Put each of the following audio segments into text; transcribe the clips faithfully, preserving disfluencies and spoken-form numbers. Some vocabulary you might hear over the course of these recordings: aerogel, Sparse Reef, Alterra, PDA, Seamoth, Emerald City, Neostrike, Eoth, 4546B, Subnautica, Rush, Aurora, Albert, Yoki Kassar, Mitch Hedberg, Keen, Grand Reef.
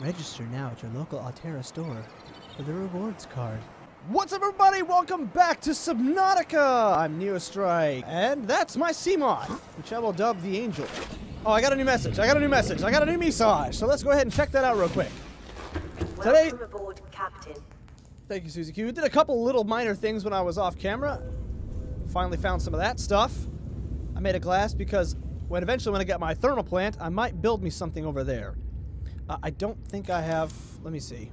Register now at your local Alterra store for the rewards card. What's up, everybody? Welcome back to Subnautica! I'm Neostrike, and that's my Seamoth, which I will dub the Angel. Oh, I got a new message, I got a new message, I got a new message, so let's go ahead and check that out real quick. Today, welcome aboard, Captain. Thank you, Susie Q. We did a couple little minor things when I was off camera. Finally found some of that stuff. I made a glass because when eventually when I get my thermal plant, I might build me something over there. Uh, I don't think I have, let me see.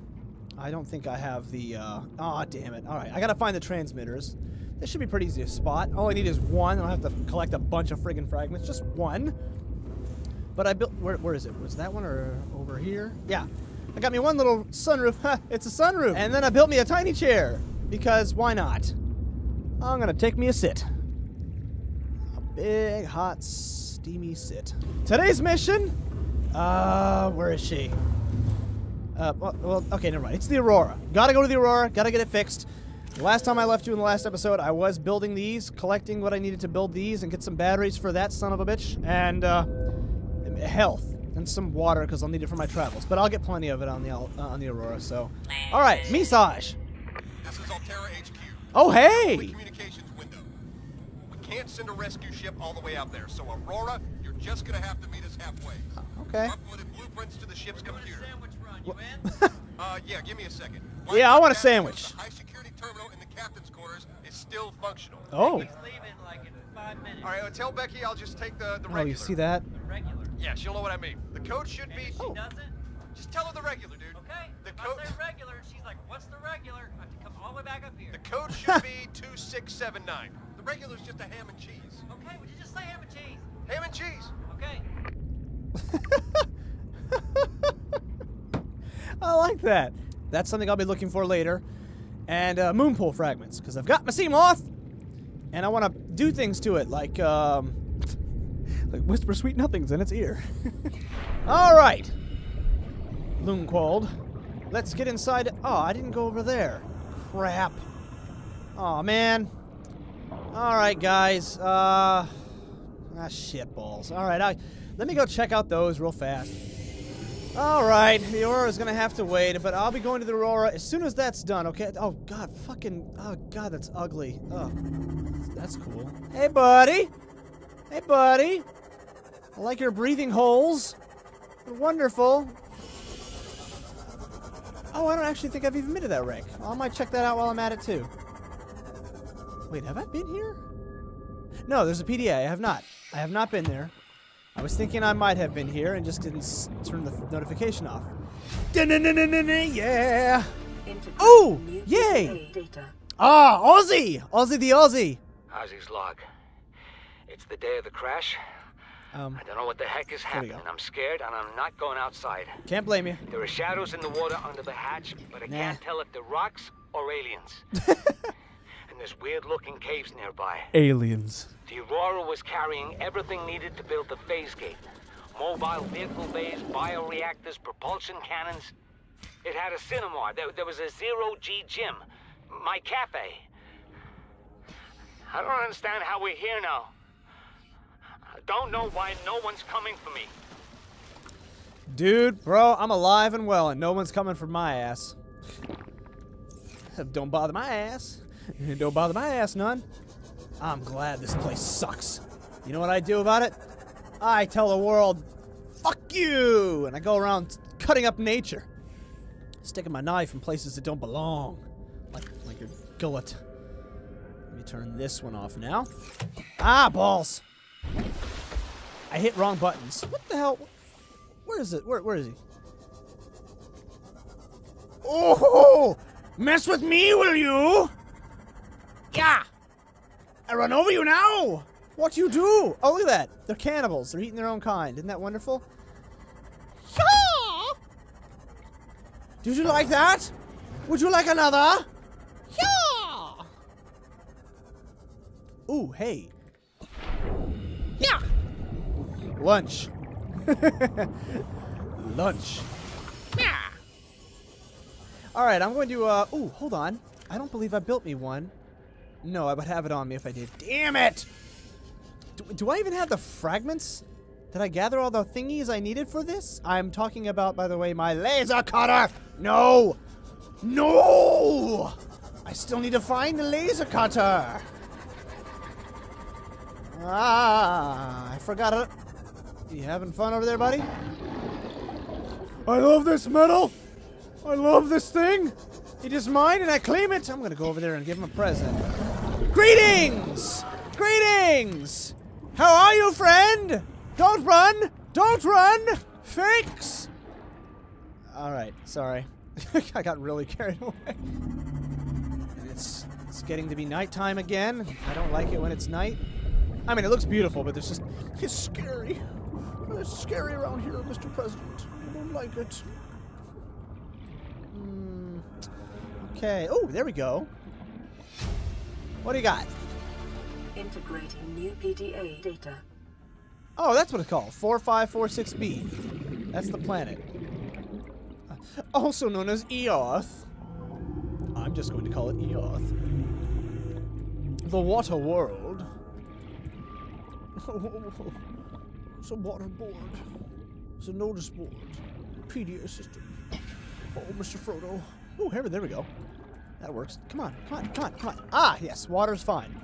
I don't think I have the, uh, aw, damn it. All right, I gotta find the transmitters. This should be pretty easy to spot. All I need is one. I don't have to collect a bunch of friggin' fragments, just one. But I built, where, where is it? Was that one or over here? Yeah, I got me one little sunroof. Ha, it's a sunroof. And then I built me a tiny chair, because why not? I'm gonna take me a sit. A big, hot, steamy sit. Today's mission, uh, where is she? Uh, well, well, okay, never mind. It's the Aurora. Gotta go to the Aurora. Gotta get it fixed. Last time I left you in the last episode, I was building these, collecting what I needed to build these, and get some batteries for that son of a bitch, and uh, health and some water because I'll need it for my travels. But I'll get plenty of it on the uh, on the Aurora. So, all right, Misaj. This is Alterra H Q. Oh hey. Communications window. We can't send a rescue ship all the way out there, so Aurora, you're just gonna have to meet us halfway. Okay. Uploaded blueprints to the ship's computer. You in? uh, yeah, give me a second. Why yeah, I want a sandwich. The high security terminal in the captain's quarters is still functional. Oh. He's leaving like in five minutes. All right, well, tell Becky I'll just take the, the regular. Oh, you see that? The regular. Yeah, she'll know what I mean. The code should and be... If she oh. doesn't? Just tell her the regular, dude. Okay, the code... I say regular, she's like, what's the regular? I have to come all the way back up here. The code should be two six seven nine. The regular's just a ham and cheese. Okay, would you just say ham and cheese? Ham and cheese. Okay. I like that. That's something I'll be looking for later. And uh, moon pool fragments, because I've got my Seamoth, and I want to do things to it, like, um, like whisper sweet nothings in its ear. All right. Loonquald. Let's get inside. Oh, I didn't go over there. Crap. Oh, man. All right, guys. Uh, ah, shit balls. All right. I, let me go check out those real fast. Alright, the Aurora's gonna have to wait, but I'll be going to the Aurora as soon as that's done, okay? Oh, God, fucking... Oh, God, that's ugly. Oh, that's cool. Hey, buddy! Hey, buddy! I like your breathing holes. They're wonderful. Oh, I don't actually think I've even been to that wreck. I might check that out while I'm at it, too. Wait, have I been here? No, there's a P D A. I have not. I have not been there. I was thinking I might have been here and just didn't s turn the notification off. Yeah! Oh! Yay! Ah, Aussie! Aussie the Aussie! Aussie's log. It's the day of the crash. Um, I don't know what the heck is happening. I'm scared and I'm not going outside. Can't blame you. There are shadows in the water under the hatch, but I nah. can't tell if they're rocks or aliens. And there's weird-looking caves nearby. Aliens. The Aurora was carrying everything needed to build the phase gate. Mobile vehicle bays, bioreactors, propulsion cannons. It had a cinema. There, there was a zero-G gym. My cafe. I don't understand how we're here now. I don't know why no one's coming for me. Dude, bro, I'm alive and well, and no one's coming for my ass. Don't bother my ass. Don't bother my ass none. I'm glad this place sucks. You know what I do about it? I tell the world, fuck you! And I go around cutting up nature. Sticking my knife in places that don't belong. Like, like your gullet. Let me turn this one off now. Ah, balls! I hit wrong buttons. What the hell? Where is it? Where, where is he? Oh! Mess with me, will you? Yeah! I run over you now! What you do? Oh, look at that. They're cannibals. They're eating their own kind. Isn't that wonderful? Yeah! Did you like that? Would you like another? Yeah! Ooh, hey. Yeah! Lunch. Lunch. Yeah! Alright, I'm going to, uh... Ooh, hold on. I don't believe I built me one. No, I would have it on me if I did. Damn it! Do, do I even have the fragments? Did I gather all the thingies I needed for this? I'm talking about, by the way, my laser cutter! No! No! I still need to find the laser cutter! Ah, I forgot it. You having fun over there, buddy? I love this metal! I love this thing! It is mine and I claim it! I'm gonna go over there and give him a present. Greetings! Greetings! How are you, friend? Don't run! Don't run! Fix! Alright, sorry. I got really carried away. It's, it's getting to be nighttime again. I don't like it when it's night. I mean, it looks beautiful, but there's just... It's scary. It's scary around here, Mister President. I don't like it. Mm, okay. Oh, there we go. What do you got? Integrating new P D A data. Oh, that's what it's called. four five four six B. That's the planet. Also known as Eoth. I'm just going to call it Eoth. The water world. It's a water board. It's a notice board. P D A system. Oh, Mister Frodo. Oh, here, there we go. That works. Come on, come on, come on, come on. Ah, yes, water's fine.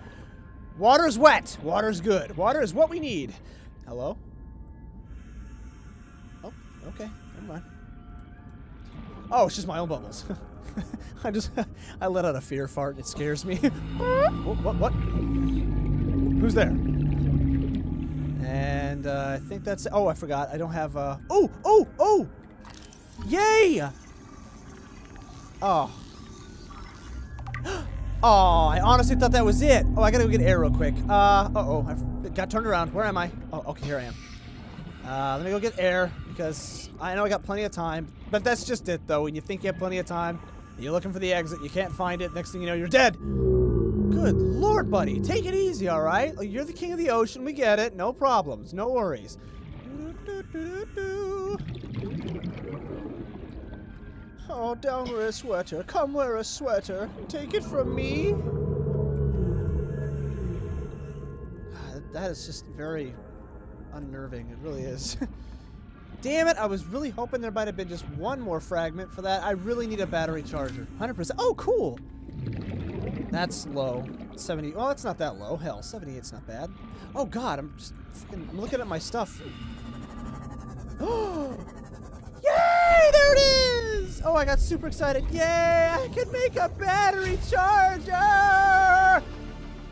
Water's wet. Water's good. Water is what we need. Hello? Oh, okay. Never mind. Oh, it's just my own bubbles. I just, I let out a fear fart and it scares me. What, what, what? Who's there? And uh, I think that's, oh, I forgot. I don't have, uh, oh, oh, oh! Yay! Oh. Oh, I honestly thought that was it. Oh, I gotta go get air real quick. Uh, uh-oh, I got turned around. Where am I? Oh, okay, here I am. Uh, let me go get air, because I know I got plenty of time. But that's just it, though. When you think you have plenty of time, you're looking for the exit, you can't find it, next thing you know, you're dead. Good lord, buddy. Take it easy, all right? You're the king of the ocean, we get it. No problems, no worries. Oh, down wear a sweater. Come wear a sweater. Take it from me. That is just very unnerving. It really is. Damn it, I was really hoping there might have been just one more fragment for that. I really need a battery charger. one hundred percent. Oh, cool. That's low. seventy. Oh, it's not that low. Hell, seventy-eight's not bad. Oh, God. I'm just fucking, I'm looking at my stuff. Oh! Yay! There it is! Oh, I got super excited. Yay! I can make a battery charger!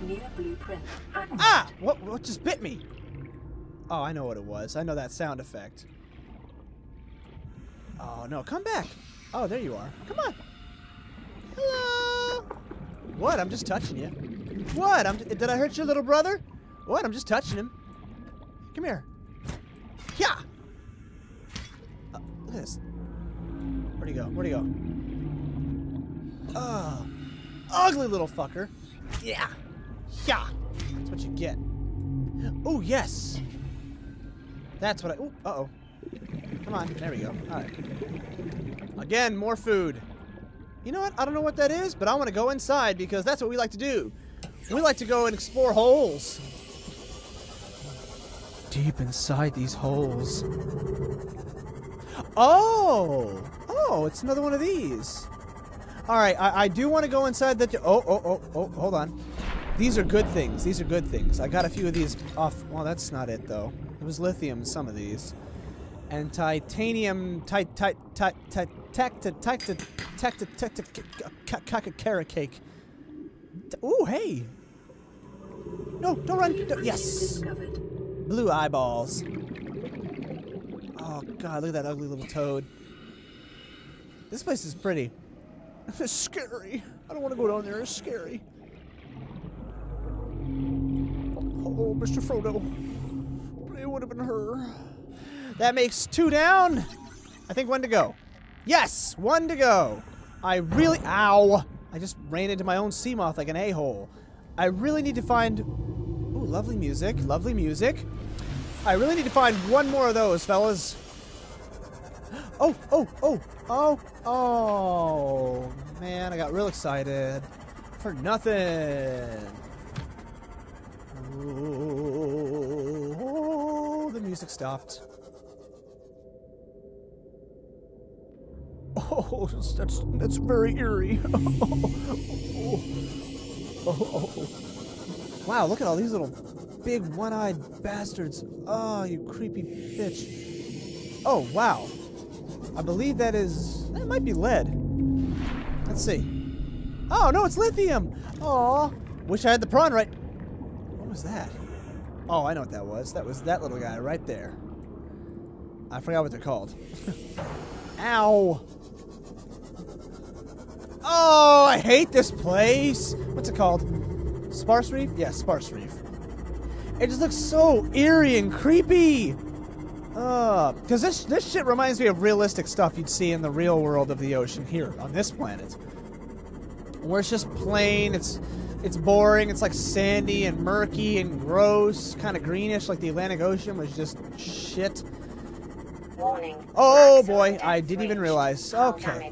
New blueprint. Ah! What, what just bit me? Oh, I know what it was. I know that sound effect. Oh, no. Come back. Oh, there you are. Come on. Hello! What? I'm just touching you. What? I'm, did I hurt your little brother? What? I'm just touching him. Come here. Yeah! Look at this. Where'd he go? Where'd he go? Oh, ugly little fucker. Yeah. Yeah. That's what you get. Oh, yes. That's what I... Oh, uh-oh. Come on. There we go. All right. Again, more food. You know what? I don't know what that is, but I want to go inside because that's what we like to do. We like to go and explore holes. Deep inside these holes. Oh! Oh, it's another one of these. Alright, I, I do want to go inside that... Oh, oh, oh, oh, hold on. These are good things. These are good things. I got a few of these off... Well, that's not it, though. It was lithium in some of these. And titanium... Tit... Tit... Tit... Tit... Tit... Tit... Tit... Tit... Carrot cake. Ooh, hey! No, don't run! Yes! Blue eyeballs. Oh, God, look at that ugly little toad. This place is pretty. It's scary. I don't want to go down there. It's scary. Oh, Mister Frodo. It would have been her. That makes two down. I think one to go. Yes, one to go. I really... Ow. I just ran into my own Seamoth like an a-hole. I really need to find... Ooh, lovely music. Lovely music. I really need to find one more of those, fellas. Oh, oh, oh, oh, oh. Man, I got real excited. For nothing. Oh, the music stopped. Oh, that's, that's very eerie. Oh, oh, oh. Wow, look at all these little big one-eyed bastards. Oh, you creepy bitch. Oh, wow. I believe that is... that might be lead. Let's see. Oh, no, it's lithium! Aw. Wish I had the prawn right... What was that? Oh, I know what that was. That was that little guy right there. I forgot what they're called. Ow! Oh, I hate this place! What's it called? Sparse Reef? Yeah, Sparse Reef. It just looks so eerie and creepy! Uh, because this, this shit reminds me of realistic stuff you'd see in the real world of the ocean here, on this planet. Where it's just plain, it's it's boring, it's like sandy and murky and gross, kind of greenish, like the Atlantic Ocean was just shit. Warning. Oh boy, I didn't even realize. Okay.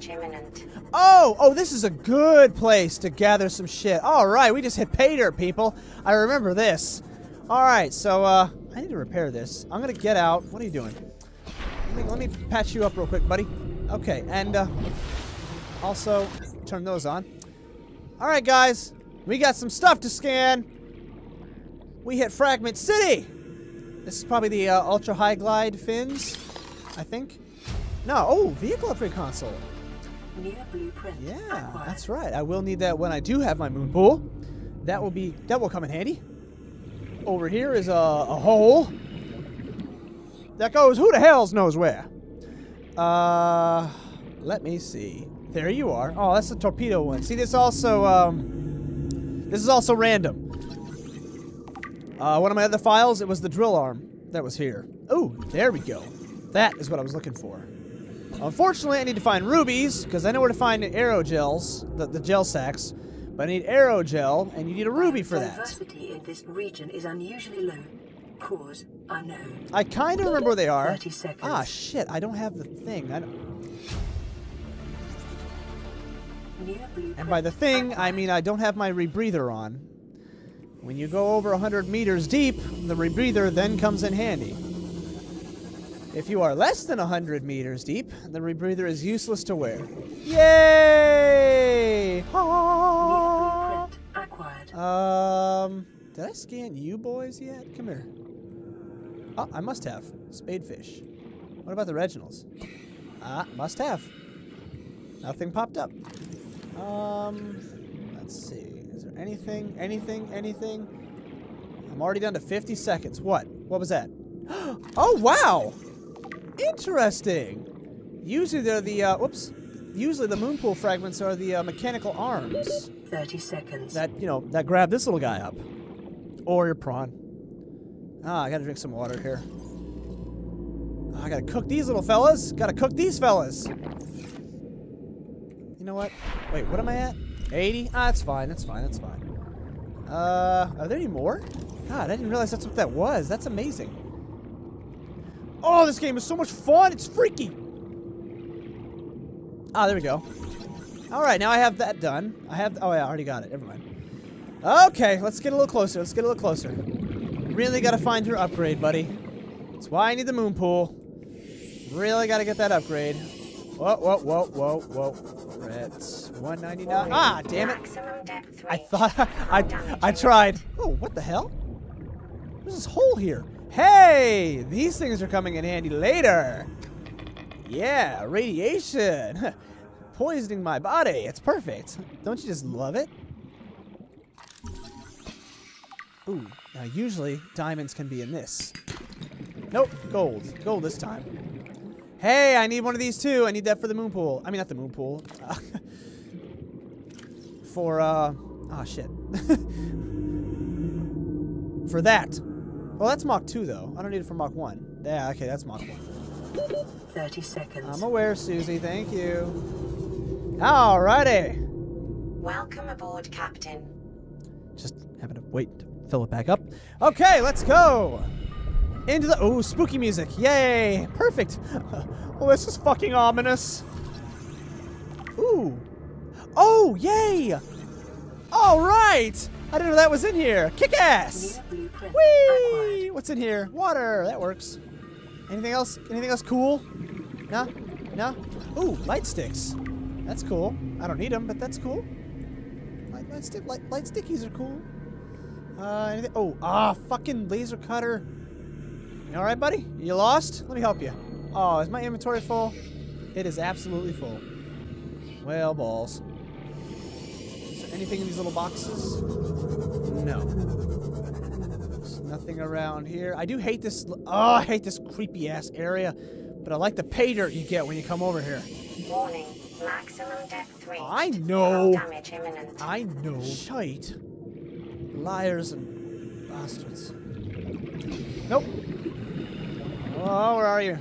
Oh, oh, this is a good place to gather some shit. Alright, we just hit pay dirt, people. I remember this. Alright, so, uh, I need to repair this. I'm gonna get out. What are you doing? Let me, let me patch you up real quick, buddy. Okay, and, uh, also turn those on. Alright, guys, we got some stuff to scan. We hit Fragment City! This is probably the, uh, ultra high glide fins. I think. No, oh, vehicle upgrade console. Near blueprint. Yeah, that's right. I will need that when I do have my moon pool. That will be that will come in handy. Over here is a, a hole that goes who the hell's knows where. Uh, let me see. There you are. Oh, that's the torpedo one. See, this also um, this is also random. Uh, one of my other files, it was the drill arm that was here. Oh, there we go. That is what I was looking for. Unfortunately, I need to find rubies, because I know where to find aerogels, the, the gel sacks. But I need aerogel, and you need a ruby for that. Diversity in this region is unusually low. Cause unknown. I kind of remember where they are. thirty seconds. Ah, shit, I don't have the thing. I don't... And by the thing, I mean I don't have my rebreather on. When you go over one hundred meters deep, the rebreather then comes in handy. If you are less than one hundred meters deep, the rebreather is useless to wear. Yay! Ah! Um, did I scan you boys yet? Come here. Oh, I must have. Spadefish. What about the Reginalds? Ah, must have. Nothing popped up. Um, let's see. Is there anything, anything, anything? I'm already down to fifty seconds. What? What was that? Oh, wow! Interesting. Usually they're the uh, whoops. Usually the moon pool fragments are the uh, mechanical arms. Thirty seconds. That you know that grab this little guy up, or your prawn. Ah, I gotta drink some water here. Oh, I gotta cook these little fellas. Gotta cook these fellas. You know what? Wait, what am I at? Eighty. Ah, that's fine. That's fine. That's fine. Uh, are there any more? God, I didn't realize that's what that was. That's amazing. Oh, this game is so much fun! It's freaky! Ah, there we go. Alright, now I have that done. I have... Oh, yeah, I already got it. Never mind. Okay, let's get a little closer. Let's get a little closer. Really gotta find your upgrade, buddy. That's why I need the moon pool. Really gotta get that upgrade. Whoa, whoa, whoa, whoa, whoa. Reds. one ninety-nine. Ah, damn it! I thought... I, I tried. Oh, what the hell? There's this hole here. Hey, these things are coming in handy later. Yeah, radiation. Poisoning my body. It's perfect. Don't you just love it? Ooh, now usually diamonds can be in this. Nope, gold. Gold this time. Hey, I need one of these too. I need that for the moon pool. I mean, not the moon pool. Uh, for, uh, oh shit. For that. Well, that's Mach two, though. I don't need it for Mach one. Yeah, okay, that's Mach one. thirty seconds. I'm aware, Susie. Thank you. Alrighty. Welcome aboard, Captain. Just having to wait to fill it back up. Okay, let's go! Into the... Ooh, spooky music. Yay! Perfect. Oh, this is fucking ominous. Ooh. Oh, yay! Alright! I didn't know that was in here. Kick ass! Whee! What's in here? Water. That works. Anything else? Anything else cool? No? No? Ooh, light sticks. That's cool. I don't need them, but that's cool. Light, light, stick, light, light stickies are cool. Uh, anything? Oh, ah, fucking laser cutter. You alright, buddy? You lost? Let me help you. Oh, is my inventory full? It is absolutely full. Well, balls. Is there anything in these little boxes? No. There's nothing around here. I do hate this. Oh, I hate this creepy ass area, but I like the pay dirt you get when you come over here. Warning, maximum death rate. I know. Damage imminent. I know. Shite. Liars and bastards. Nope. Oh, where are you?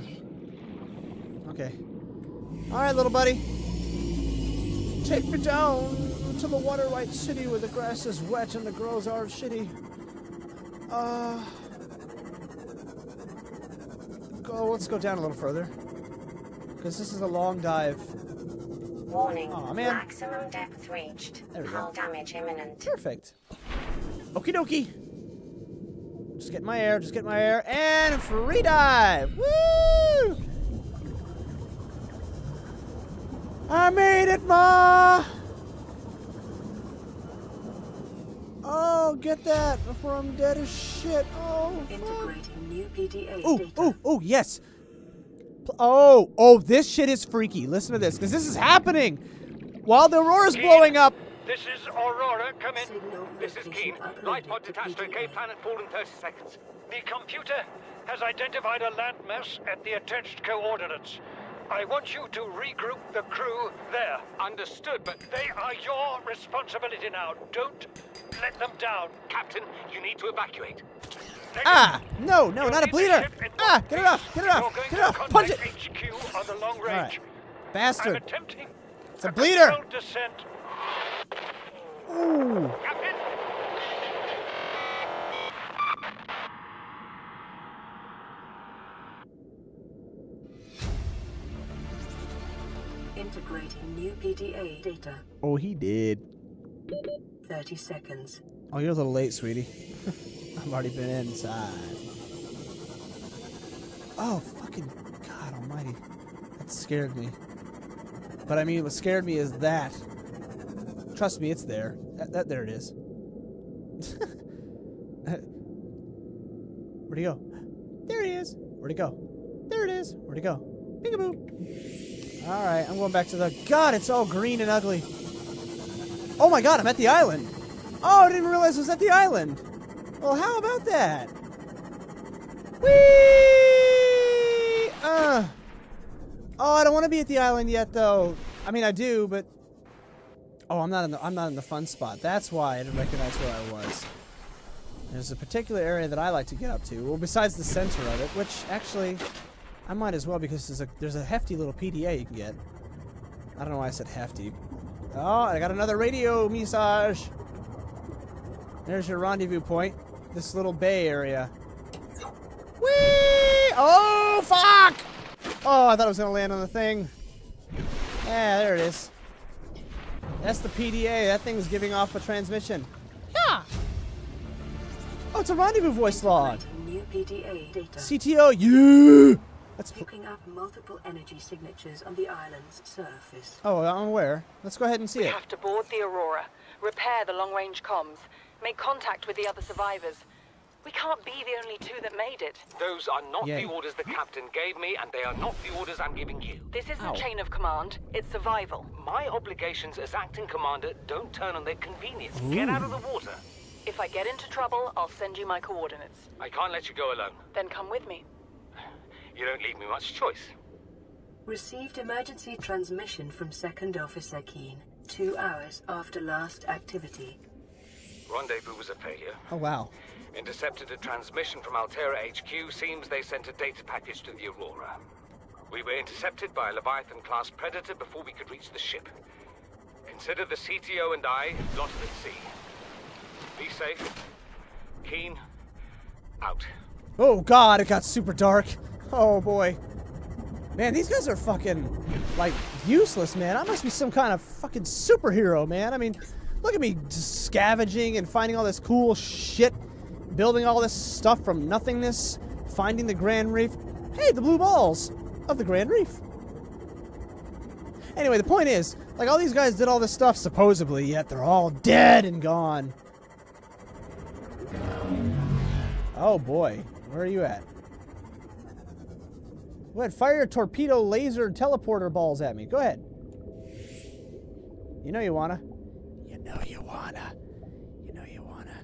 Okay. Alright, little buddy. Take me down to the water-white city where the grass is wet and the girls are shitty. Uh... Go, let's go down a little further. Because this is a long dive. Warning. Aw, man. Maximum depth reached. There we go. Hull damage imminent. Perfect. Okie dokie. Just get my air, just get my air. And free dive! Woo! I made it, Ma! Oh, get that before I'm dead as shit. Oh, integrating new P D A. Oh, oh, oh, yes. Oh, oh, this shit is freaky. Listen to this, because this is happening while the Aurora's blowing up. This is Aurora. Come in. This is Keen. Light pod detached to K planet pool in thirty seconds. The computer has identified a landmass at the attached coordinates. I want you to regroup the crew there. Understood, but they are your responsibility now. Don't let them down. Captain, you need to evacuate. Let ah! No, no, not a bleeder! Ah! Get it off! Get it off! Get it off! Punch it! H Q on the long range. All right. Bastard! I'm attempting it's a, a bleeder! Descent. Ooh! Captain. Integrating new P D A data. Oh, he did. thirty seconds. Oh, you're a little late, sweetie. I've already been inside. Oh, fucking God almighty. That scared me. But I mean, what scared me is that. Trust me, it's there. That, that there it is. Where'd he go? There he is. Where'd he go? There it is. Where'd he go? Peekaboo. Alright, I'm going back to the... God, it's all green and ugly. Oh my God, I'm at the island. Oh, I didn't realize I was at the island. Well, how about that? Whee! Uh. Oh, I don't want to be at the island yet, though. I mean, I do, but... Oh, I'm not in the, I'm not in the fun spot. That's why I didn't recognize where I was. There's a particular area that I like to get up to. Well, besides the center of it, which actually... I might as well because there's a, there's a hefty little P D A you can get. I don't know why I said hefty. Oh, I got another radio message. There's your rendezvous point. This little bay area. Whee! Oh, fuck! Oh, I thought I was going to land on the thing. Yeah, there it is. That's the P D A. That thing's giving off a transmission. Yeah! Oh, it's a rendezvous voice log. New P D A data. C T O, you! Yeah! That's picking up multiple energy signatures on the island's surface. Oh, I'm aware. Let's go ahead and see we it. We have to board the Aurora, repair the long-range comms, make contact with the other survivors. We can't be the only two that made it. Those are not yeah. the orders the captain gave me, and they are not the orders I'm giving you. This isn't Ow. chain of command. It's survival. My obligations as acting commander don't turn on their convenience. Ooh. Get out of the water. If I get into trouble, I'll send you my coordinates. I can't let you go alone. Then come with me. You don't leave me much choice. Received emergency transmission from Second Officer Keen, two hours after last activity. Rendezvous was a failure. Oh, wow. Intercepted a transmission from Alterra H Q. Seems they sent a data package to the Aurora. We were intercepted by a Leviathan-class predator before we could reach the ship. Consider the C T O and I lost at sea. Be safe. Keen, out. Oh, God, it got super dark. Oh, boy. Man, these guys are fucking, like, useless, man. I must be some kind of fucking superhero, man. I mean, Look at me just scavenging and finding all this cool shit, building all this stuff from nothingness, finding the Grand Reef. Hey, the blue balls of the Grand Reef. Anyway, the point is, like, all these guys did all this stuff, supposedly, yet they're all dead and gone. Oh, boy. Where are you at? Go ahead, fire your torpedo laser teleporter balls at me. Go ahead. You know you wanna. You know you wanna. You know you wanna.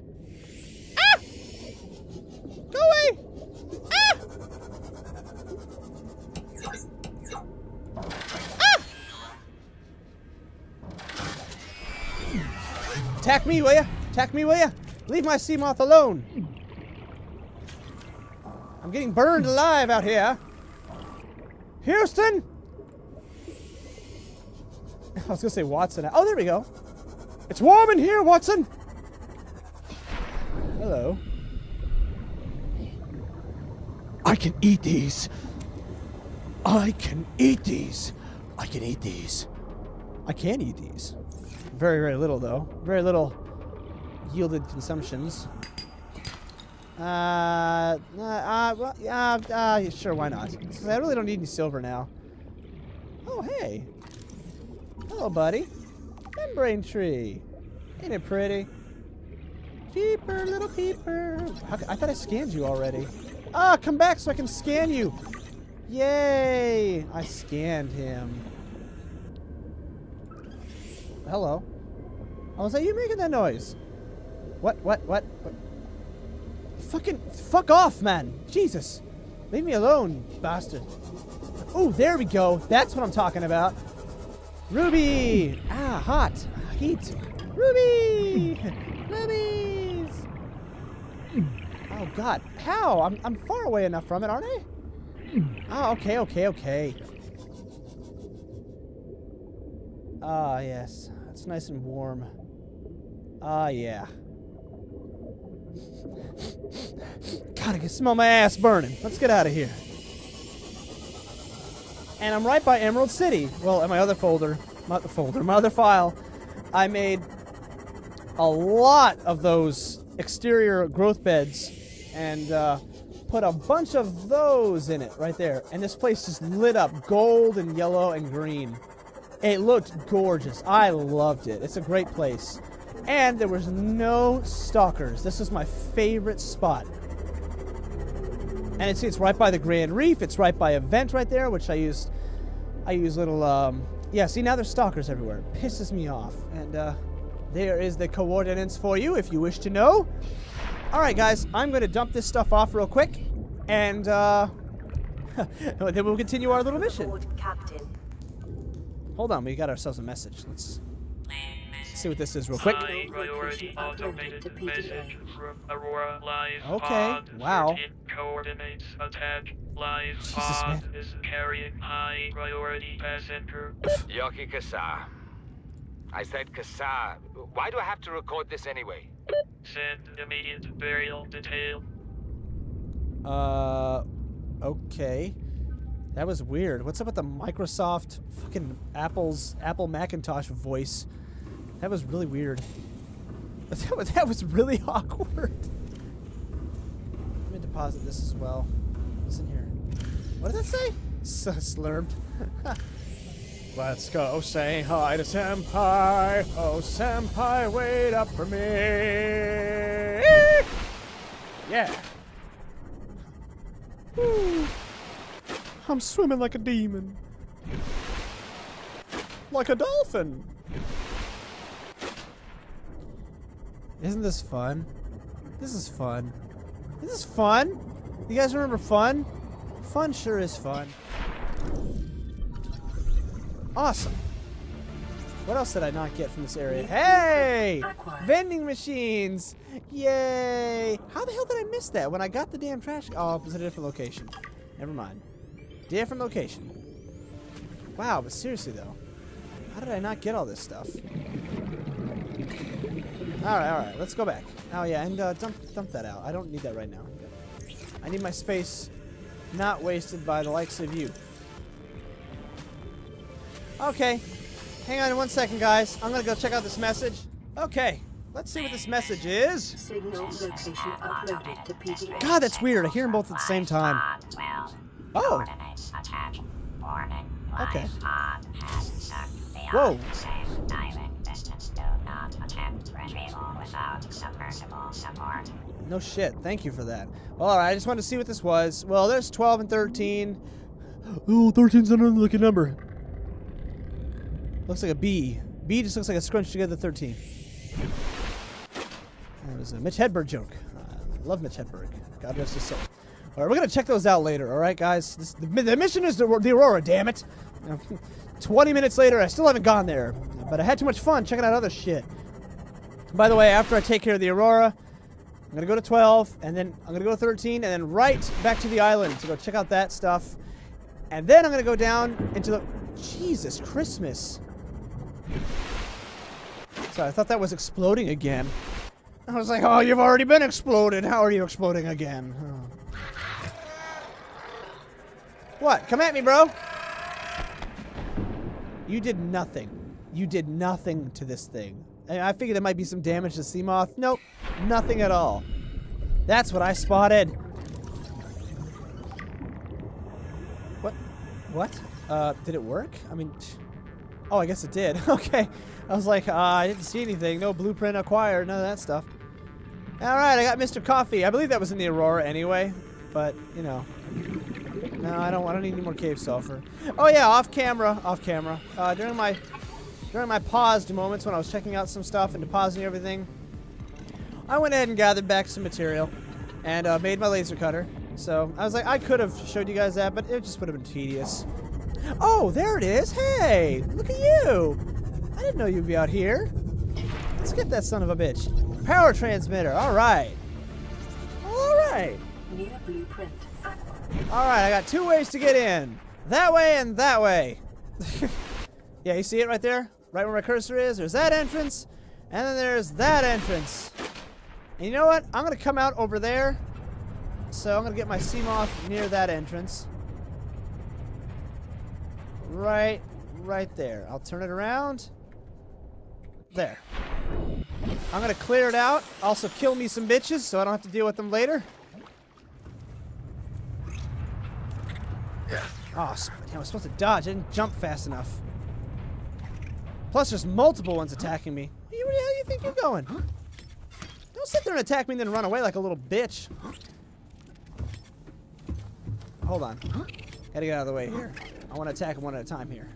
Ah! Go away! Attack me, will ya? Attack me, will ya? Leave my Seamoth alone. I'm getting burned alive out here. Houston! I was gonna say Watson. Oh, there we go. It's warm in here, Watson! Hello. I can eat these. I can eat these. I can eat these. I can eat these. Very, very little, though. Very little yielded consumptions. Uh, uh, uh, well, uh, uh, sure, why not? I really don't need any silver now. Oh, hey. Hello, buddy. Membrane tree. Ain't it pretty? Peeper, little peeper. I thought I scanned you already. Ah, come back so I can scan you. Yay! I scanned him. Hello. I was like, you making that noise? What, what, what, what? Fucking, fuck off, man. Jesus. Leave me alone, bastard. Oh, there we go. That's what I'm talking about. Ruby. Ah, hot. Heat. Ruby. Rubies. Oh, God. How? I'm, I'm far away enough from it, aren't I? Oh, okay, okay, okay. Ah, oh, yes. It's nice and warm. Ah, oh, yeah. God, I can smell my ass burning. Let's get out of here. And I'm right by Emerald City. Well, in my other folder, not the folder, my other file, I made a lot of those exterior growth beds and uh, put a bunch of those in it right there. And this place just lit up gold and yellow and green. It looked gorgeous. I loved it. It's a great place. And there was no stalkers. This is my favorite spot. And it's, it's right by the Grand Reef. It's right by a vent right there, which I used. I use little, um... yeah, see, now there's stalkers everywhere. It pisses me off. And, uh, there is the coordinates for you if you wish to know. Alright, guys. I'm going to dump this stuff off real quick. And, uh... then we'll continue our little mission. Captain. Hold on, we got ourselves a message. Let's see what this is real quick. Priority automated message from Aurora live pod. Okay, wow. Coordinates attack. Live pod is carrying high priority passenger. Yoki Kassar. I said Kassar. Why do I have to record this anyway? Send immediate burial detail. Uh, okay. That was weird. What's up with the Microsoft fucking Apple's Apple Macintosh voice? That was really weird. That was, that was really awkward. Let me deposit this as well. What's in here? What did that say? So slurped. Let's go say hi to Senpai. Oh, Senpai, wait up for me. Yeah. Woo. I'm swimming like a demon. Like a dolphin. Isn't this fun? This is fun. This is fun. You guys remember fun? Fun sure is fun. Awesome. What else did I not get from this area? Hey! Vending machines! Yay! How the hell did I miss that when I got the damn trash? Oh, it was at a different location. Never mind. Different location. Wow, but seriously though, how did I not get all this stuff? Alright, alright, let's go back. Oh yeah, and uh, dump, dump that out. I don't need that right now. I need my space not wasted by the likes of you. Okay, hang on one second, guys. I'm gonna go check out this message. Okay, let's see what this message is. Signal location uploaded to P D A. God, that's weird. I hear them both at the same time. Oh. Okay. Whoa. No shit. Thank you for that. Well, all right, I just wanted to see what this was. Well, there's twelve and thirteen. Ooh, thirteen's an unlucky number. Looks like a B. B just looks like a scrunched together thirteen. That was a Mitch Hedberg joke. I love Mitch Hedberg. God rest his soul. All right, we're going to check those out later, all right, guys? This, the, the mission is the, the Aurora, damn it. twenty minutes later, I still haven't gone there. But I had too much fun checking out other shit. By the way, after I take care of the Aurora, I'm going to go to twelve, and then I'm going to go to thirteen, and then right back to the island to go check out that stuff. And then I'm going to go down into the... Jesus, Christmas. Sorry, I thought that was exploding again. I was like, oh, you've already been exploded. How are you exploding again? Oh. What? Come at me, bro. You did nothing. You did nothing to this thing. And I figured there might be some damage to Seamoth. Nope. Nothing at all. That's what I spotted. What? What? Uh, did it work? I mean... Oh, I guess it did. Okay. I was like, uh, I didn't see anything. No blueprint acquired. None of that stuff. All right, I got Mister Coffee. I believe that was in the Aurora anyway. But, you know. No, I don't, I don't need any more cave sulfur. Oh, yeah, off camera. Off camera. Uh, during my... During my paused moments when I was checking out some stuff and depositing everything, I went ahead and gathered back some material and uh, made my laser cutter. So I was like, I could have showed you guys that, but it just would have been tedious. Oh, there it is. Hey, look at you. I didn't know you'd be out here. Let's get that son of a bitch. Power transmitter. All right. All right. Need a blueprint. All right, I got two ways to get in. That way and that way. Yeah, you see it right there? Right where my cursor is, there's that entrance, and then there's that entrance. And you know what? I'm going to come out over there, so I'm going to get my Seamoth near that entrance. Right, right there. I'll turn it around. There. I'm going to clear it out, also kill me some bitches so I don't have to deal with them later. Oh, damn, I was supposed to dodge. I didn't jump fast enough. Plus, there's multiple ones attacking me. Where the hell do you think you're going? Don't sit there and attack me and then run away like a little bitch. Hold on. Gotta get out of the way here. I want to attack one at a time here.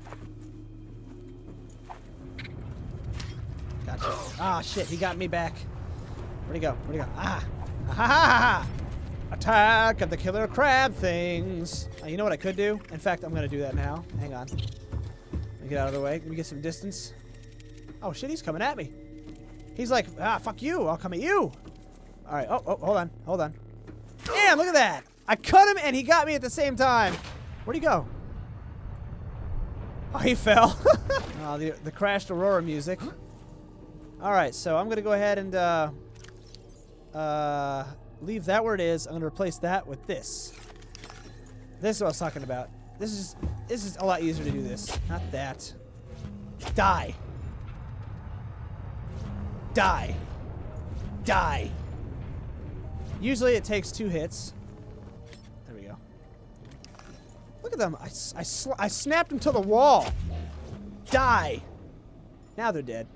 Gotcha. Ah, shit. He got me back. Where'd he go? Where'd he go? Ah! Ha ha ha ha! Attack of the killer crab things. Uh, you know what I could do? In fact, I'm going to do that now. Hang on. Get out of the way. Let me get some distance. Oh shit, he's coming at me. He's like, ah, fuck you. I'll come at you. All right. Oh, oh, hold on. Hold on. Damn, look at that. I cut him and he got me at the same time. Where'd he go? Oh, he fell. Oh, the, the crashed Aurora music. All right, so I'm going to go ahead and uh, uh, leave that where it is. I'm going to replace that with this. This is what I was talking about. This is this is a lot easier to do this. Not that. Die. Die. Die. Usually it takes two hits. There we go. Look at them. I, I, sl I snapped them to the wall. Die. Now they're dead.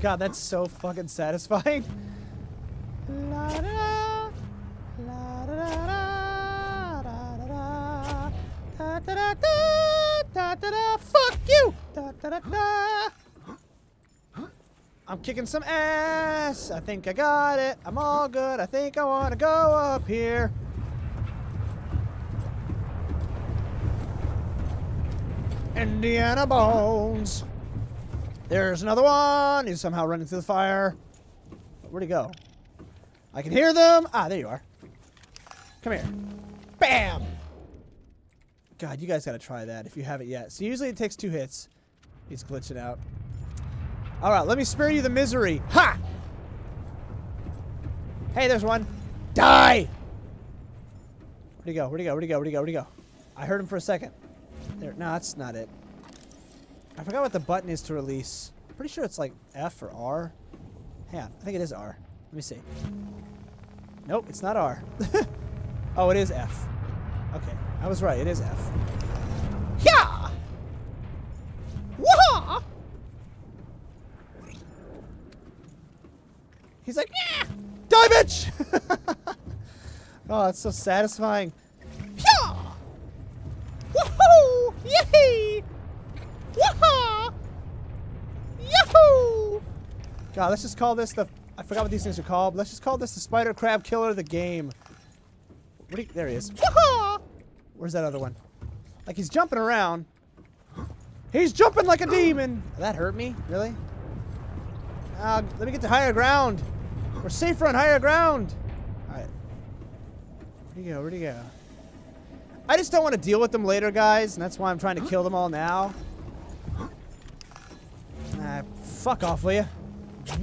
God, that's so fucking satisfying. La da da. La da da da. Da da da da da da. Fuck you! Da da da da. I'm kicking some ass. I think I got it. I'm all good. I think I want to go up here. Indiana Bones. There's another one. He's somehow running through the fire. Where'd he go? I can hear them. Ah, there you are. Come here. Bam! God, you guys gotta try that if you haven't yet. So usually it takes two hits. He's glitching out. All right, let me spare you the misery. Ha! Hey, there's one. Die! Where'd he go? Where'd he go? Where'd he go? Where'd he go? Where'd he go? I heard him for a second. There. No, that's not it. I forgot what the button is to release. pretty sure it's like F or R. Hang on, I think it is R. Let me see. Nope, it's not R. Oh, it is F. Okay, I was right. It is F. Yeah. Whoa! He's like, yeah, die, bitch! Oh, that's so satisfying. Yeah! Woohoo! Yay! Waha! Yahoo! God, let's just call this the. I forgot what these things are called, but let's just call this the Spider Crab Killer of the game. What you, there he is. Waha! Where's that other one? Like, he's jumping around. He's jumping like a demon! That hurt me? Really? Uh, let me get to higher ground. We're safer on higher ground. Alright. Where'd he go? Where'd he go? I just don't want to deal with them later, guys, and that's why I'm trying to kill them all now. Ah, fuck off, will ya?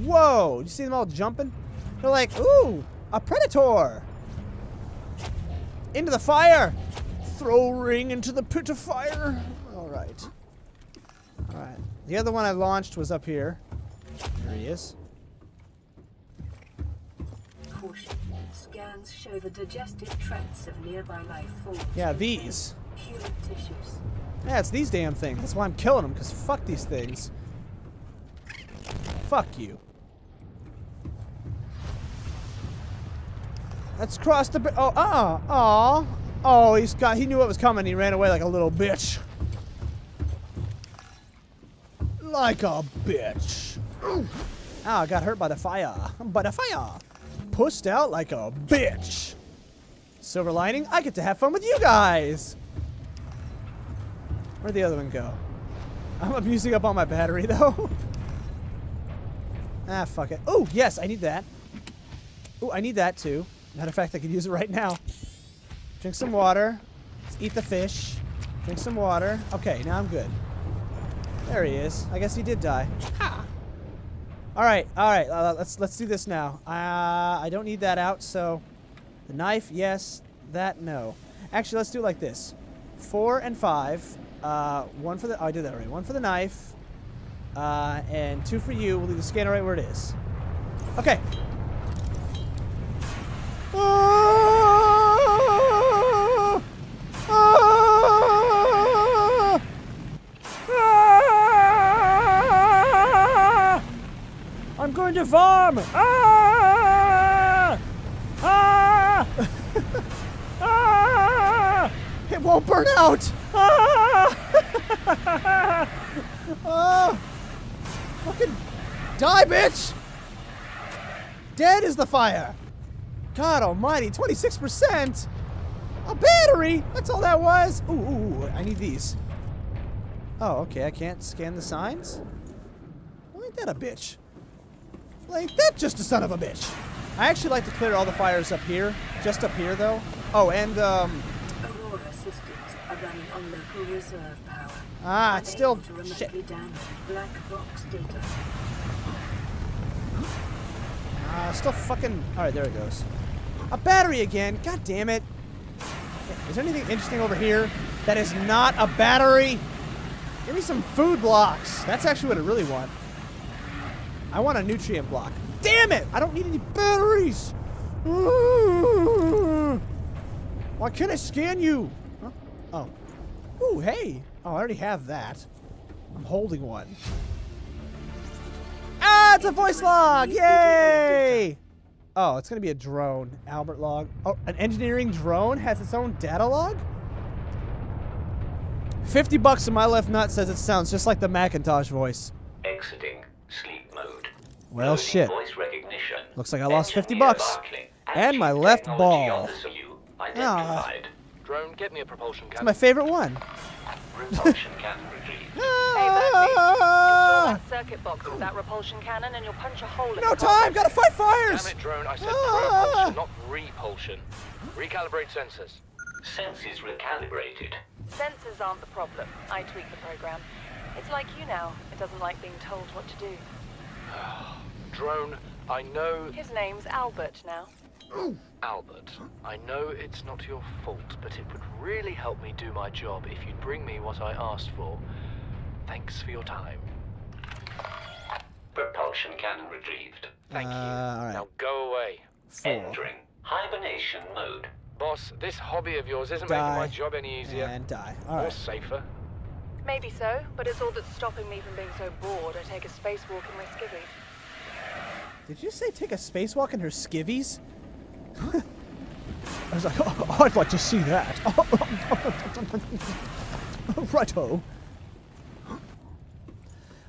Whoa! Did you see them all jumping? They're like, ooh! A predator! Into the fire! Throw ring into the pit of fire! Alright. Alright. The other one I launched was up here. There he is. Caution. Scans show the digestive tracts of nearby life forms. Yeah, these. Human tissues. Yeah, it's these damn things. That's why I'm killing them, because fuck these things. Fuck you. Let's cross the... Oh, uh-uh. Aw. Oh, he's got... He knew what was coming. He ran away like a little bitch. Like a bitch. Ow, oh, I got hurt by the fire. By the fire. Pushed out like a bitch. Silver lining, I get to have fun with you guys. Where'd the other one go? I'm abusing up all my battery, though. Ah, fuck it. Oh, yes, I need that. Oh, I need that, too. Matter of fact, I could use it right now. Drink some water. Let's eat the fish. Drink some water. Okay, now I'm good. There he is. I guess he did die. Ha! All right, all right. Uh, let's let's do this now. Uh, I don't need that out. So, the knife, yes. That, no. Actually, let's do it like this: four and five. Uh, one for the. Oh, I did that already. One for the knife, uh, and two for you. We'll leave the scanner right where it is. Okay. Ah! Ah! Ah! I'm going to farm! Ah! Ah! Ah! It won't burn out! Ah! Oh! Fucking die, bitch! Dead is the fire! God almighty, twenty-six percent! A battery! That's all that was! Ooh, ooh, ooh, I need these. Oh, okay, I can't scan the signs? Well, ain't that a bitch? Like, that's just a son of a bitch. I actually like to clear all the fires up here. Just up here, though. Oh, and, um... Aurora systems are running on local reserve power. Ah, it's still... shit. Black box data. Ah, still fucking... Alright, there it goes. A battery again! God damn it! Is there anything interesting over here that is not a battery? Give me some food blocks! That's actually what I really want. I want a nutrient block. Damn it! I don't need any batteries! Ooh. Why can't I scan you? Huh? Oh. Ooh, hey! Oh, I already have that. I'm holding one. Ah, it's a voice log! Yay! Oh, it's gonna be a drone. Albert log. Oh, an engineering drone has its own data log? fifty bucks in my left nut says it sounds just like the Macintosh voice. Exiting sleep mode. Well, loading shit. Voice recognition. Looks like I lost fifty bucks. And my left ball. Ah. Drone, get me a propulsion cannon. It's my favorite one. Propulsion cannon retrieved. Ah! Hey, Bertie, install that circuit box with that repulsion cannon and you'll punch a hole in it. No time! Gotta fight fires! Damn it, drone. I said propulsion, not repulsion. Recalibrate sensors. Sensors recalibrated. Sensors aren't the problem. I tweak the program. It's like you now. It doesn't like being told what to do. Drone, I know... His name's Albert now. Albert, I know it's not your fault, but it would really help me do my job if you'd bring me what I asked for. Thanks for your time. Propulsion cannon retrieved. Thank uh, you. All right. Now go away. Four. Entering hibernation mode. Boss, this hobby of yours isn't die. making my job any easier. And die. All right. Or safer. Maybe so, but it's all that's stopping me from being so bored I take a spacewalk in my skivvies. Did you say take a spacewalk in her skivvies? I was like, oh, I'd like to see that. Righto.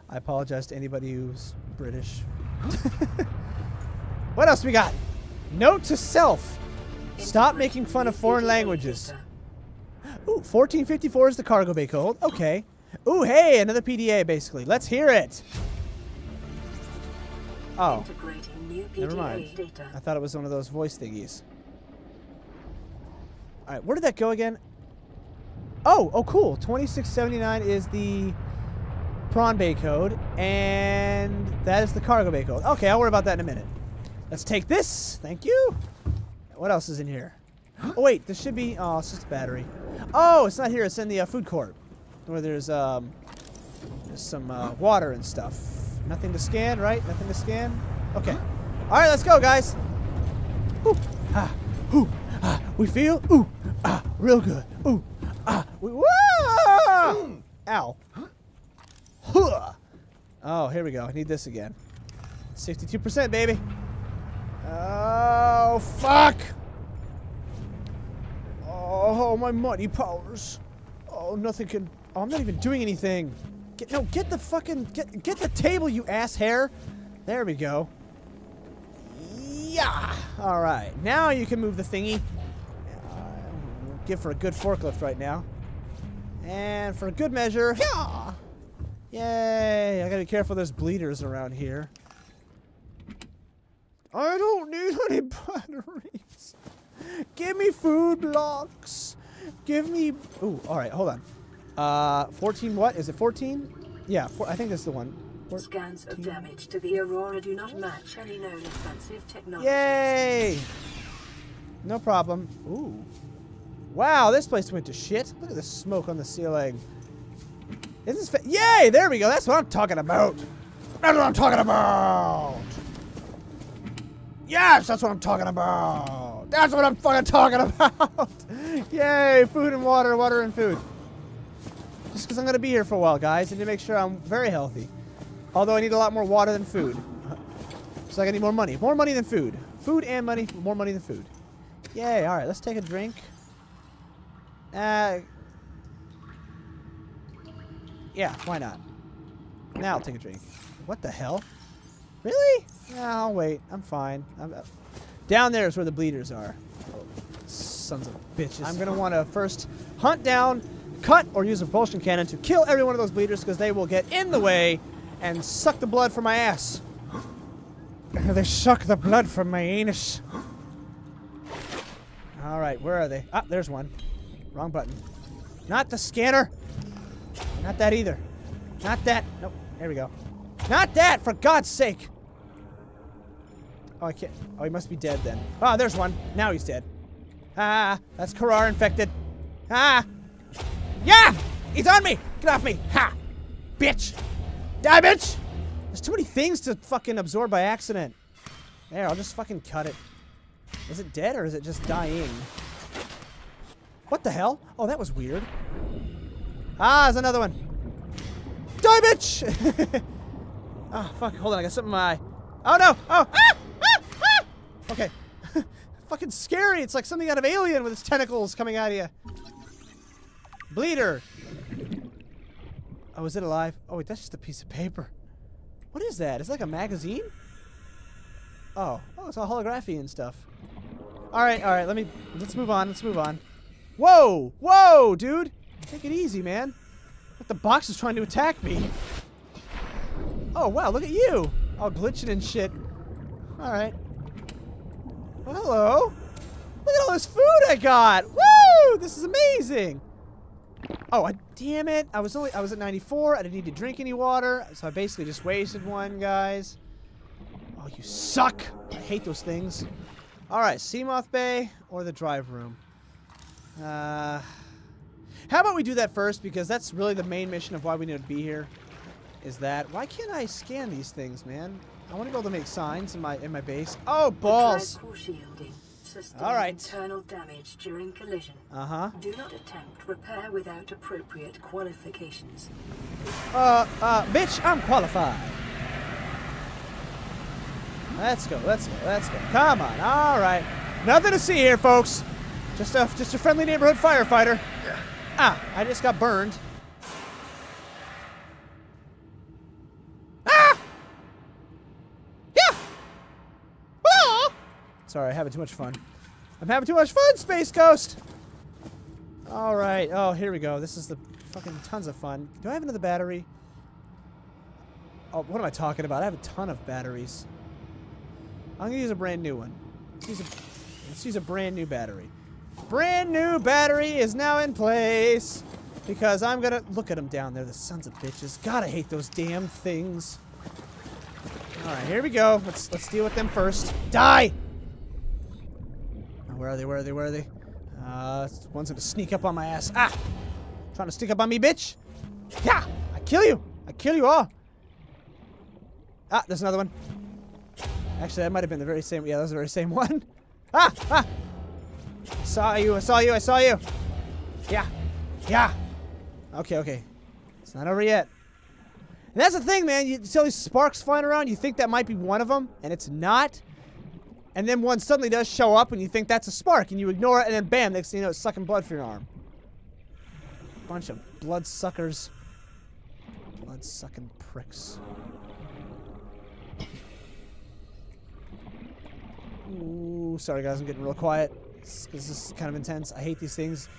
I apologize to anybody who's British. What else we got? Note to self. Stop making fun of foreign languages. Ooh, fourteen fifty-four is the cargo bay code. Okay. Ooh, hey, another P D A, basically. Let's hear it. Oh. Never mind. I thought it was one of those voice thingies. All right, where did that go again? Oh, oh, cool. twenty-six seventy-nine is the prawn bay code, and that is the cargo bay code. Okay, I'll worry about that in a minute. Let's take this. Thank you. What else is in here? Oh, wait, this should be... Oh, it's just a battery. Oh, it's not here. It's in the uh, food court, where there's, um, there's some uh, water and stuff. Nothing to scan, right? Nothing to scan? Okay. All right, let's go, guys. Ooh, ah, ooh, ah, we feel, ooh, ah, real good. Ooh, ah, we, whoa! Ow. Huh. Oh, here we go. I need this again. sixty-two percent, baby. Oh, fuck! Oh, my mighty powers. Oh, nothing can... Oh, I'm not even doing anything. Get, no, get the fucking... Get, get the table, you ass hair. There we go. Yeah! All right. Now you can move the thingy. Uh, give for a good forklift right now. And for a good measure... Yeah! Yay! I gotta be careful there's bleeders around here. I don't need any batteries. Give me food blocks. Give me... Ooh, alright, hold on. Uh, fourteen what? Is it fourteen? Yeah, four, I think that's the one. fourteen? Scans of damage to the Aurora do not match any known offensive technology. Yay! No problem. Ooh. Wow, this place went to shit. Look at the smoke on the ceiling. Is this... Yay! There we go. That's what I'm talking about. That's what I'm talking about. Yes, that's what I'm talking about. That's what I'm fucking talking about. Yay, food and water, water and food. Just because I'm going to be here for a while, guys, and to make sure I'm very healthy. Although I need a lot more water than food. So I need more money. More money than food. Food and money. More money than food. Yay, all right, let's take a drink. Uh, yeah, why not? Now I'll take a drink. What the hell? Really? No, I'll wait. I'm fine. I'm, uh, down there is where the bleeders are. Oh, sons of bitches. I'm going to want to first hunt down, cut, or use a propulsion cannon to kill every one of those bleeders because they will get in the way and suck the blood from my ass. They suck the blood from my anus. All right, where are they? Ah, there's one. Wrong button. Not the scanner. Not that either. Not that. Nope. There we go. Not that, for God's sake. Oh, I can't. Oh, he must be dead then. Oh, there's one. Now he's dead. Ah, that's Kassar infected. Ah. Yeah! He's on me! Get off me! Ha! Bitch! Die, bitch! There's too many things to fucking absorb by accident. There, I'll just fucking cut it. Is it dead or is it just dying? What the hell? Oh, that was weird. Ah, there's another one. Die, bitch! Ah, oh, fuck. Hold on. I got something in my eye. Oh, no! Oh! Ah! Okay. Fucking scary. It's like something out of Alien with its tentacles coming out of you. Bleeder. Oh, is it alive? Oh, wait. That's just a piece of paper. What is that? It's like a magazine? Oh. Oh, it's all holography and stuff. Alright, alright. Let me... Let's move on. Let's move on. Whoa! Whoa, dude! Take it easy, man. But the box is trying to attack me. Oh, wow. Look at you. All glitching and shit. Alright. Well, hello! Look at all this food I got! Woo! This is amazing! Oh, I, damn it! I was only I was at ninety-four. I didn't need to drink any water, so I basically just wasted one, guys. Oh, you suck! I hate those things. All right, Seamoth Bay or the drive room. Uh, how about we do that first because that's really the main mission of why we need to be here. is that... Why can't I scan these things, man? I want to be able to make signs in my in my base. Oh, balls! All right. Internal damage during collision. Uh-huh. Do not attempt repair without appropriate qualifications. Uh, uh, bitch, I'm qualified. Let's go, let's go, let's go. Come on, all right. Nothing to see here, folks. Just a, just a friendly neighborhood firefighter. Yeah. Ah, I just got burned. Ah! Yeah! Ah! Sorry, I'm having too much fun. I'm having too much fun, Space Ghost! All right, oh, here we go. This is the fucking tons of fun. Do I have another battery? Oh, what am I talking about? I have a ton of batteries. I'm gonna use a brand new one. Let's use a, let's use a brand new battery. Brand new battery is now in place because I'm gonna look at them down there. The sons of bitches. God, I hate those damn things. All right, here we go. Let's let's deal with them first. Die! Oh, where are they? Where are they? Where are they? Uh, one's gonna sneak up on my ass. Ah! Trying to stick up on me, bitch! Yeah! I kill you! I kill you all! Ah, there's another one. Actually, that might have been the very same. Yeah, that was the very same one. Ah! Ah! I saw you, I saw you, I saw you! Yeah! Yeah! Okay, okay. It's not over yet. And that's the thing, man. You see all these sparks flying around, you think that might be one of them, and it's not. And then one suddenly does show up, and you think that's a spark, and you ignore it, and then bam, next thing you know, it's sucking blood from your arm. Bunch of bloodsuckers. Blood-sucking pricks. Ooh, sorry guys, I'm getting real quiet. This, this is kind of intense. I hate these things.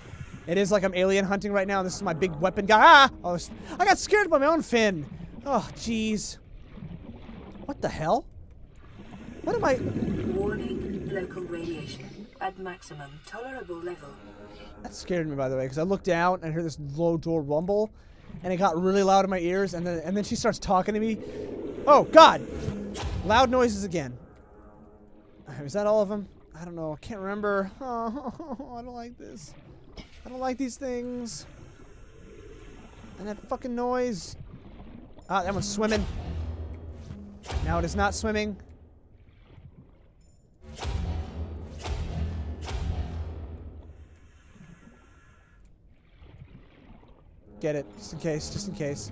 It is like I'm alien hunting right now. This is my big weapon guy. Ah! I, was, I got scared by my own fin. Oh, jeez. What the hell? What am I... Warning, local radiation at maximum tolerable level. That scared me, by the way, because I looked down and I heard this low door rumble, and it got really loud in my ears, and then, and then she starts talking to me. Oh, God! Loud noises again. Is that all of them? I don't know. I can't remember. Oh, I don't like this. I don't like these things. And that fucking noise. Ah, that one's swimming. Now it is not swimming. Get it. Just in case. Just in case.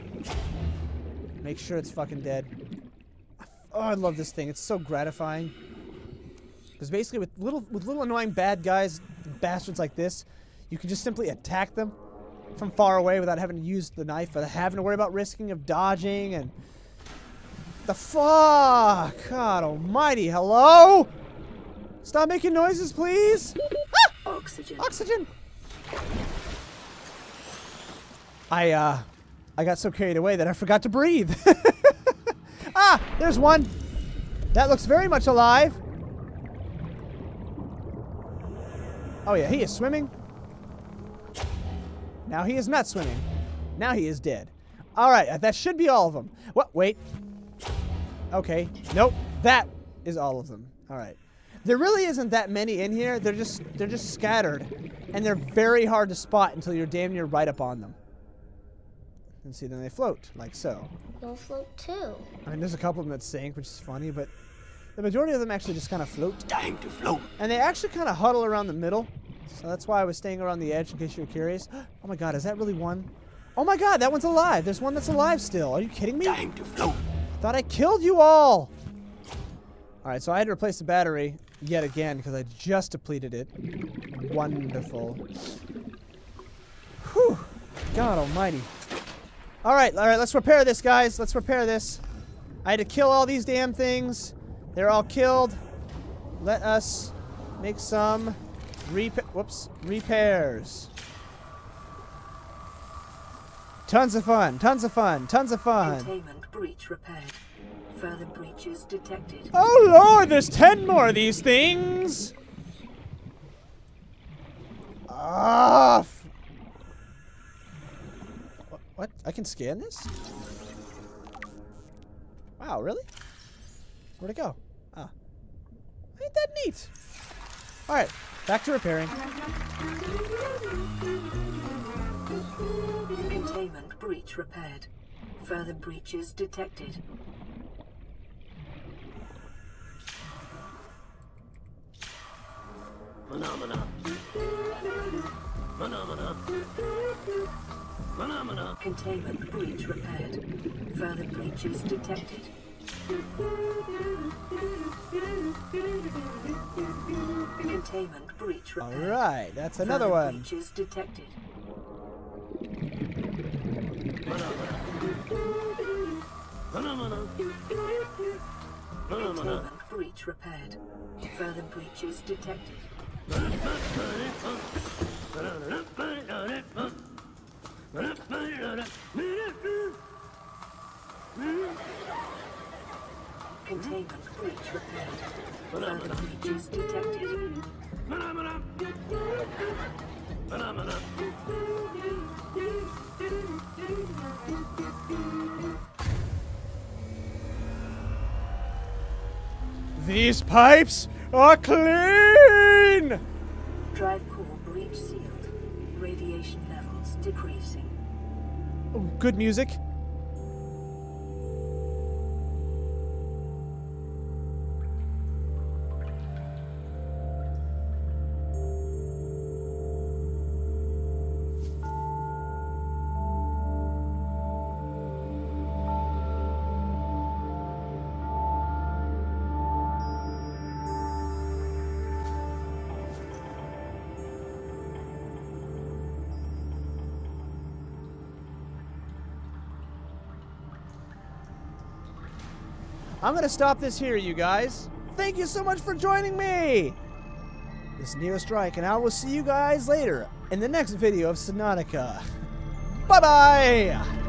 Make sure it's fucking dead. Oh, I love this thing. It's so gratifying. Because basically, with little with little annoying bad guys, bastards like this, you can just simply attack them from far away without having to use the knife, without having to worry about risking of dodging and the fuck. God Almighty! Hello! Stop making noises, please. Ah! Oxygen. Oxygen. I uh, I got so carried away that I forgot to breathe. Ah, there's one. That looks very much alive. Oh yeah, he is swimming. Now he is not swimming. Now he is dead. All right, that should be all of them. What? Wait. Okay. Nope. That is all of them. All right. There really isn't that many in here. They're just they're just scattered, and they're very hard to spot until you're damn near right up on them. And see, then they float like so. They'll float too. I mean, there's a couple of them that sink, which is funny, but. The majority of them actually just kind of float. Time to float. And they actually kind of huddle around the middle. So that's why I was staying around the edge in case you were curious. Oh my god, is that really one? Oh my god, that one's alive. There's one that's alive still. Are you kidding me? Time to float. I thought I killed you all. All right, so I had to replace the battery yet again because I just depleted it. Wonderful. Whew. God almighty. All right, all right, let's repair this, guys. Let's repair this. I had to kill all these damn things. They're all killed. Let us make some repa whoops, repairs. Tons of fun, tons of fun, tons of fun. Containment breach repaired. Further breaches detected. Oh lord, there's ten more of these things! Ah! What, what? I can scan this? Wow, really? Where'd it go? Ah. Ain't that neat? Alright, back to repairing. Containment breach repaired. Further breaches detected. Phenomena. Phenomena. Phenomena. Containment breach repaired. Further breaches detected. Containment breach repaired. All right, that's another Further one. Breaches detected. Containment breach repaired. Further breaches detected. Containment breach repaired. Further breaches detected. These pipes are clean! Drive core breach sealed. Radiation levels decreasing. Oh, good music. I'm gonna stop this here, you guys. Thank you so much for joining me! This is Neostrike, and I will see you guys later in the next video of Subnautica. Bye-bye!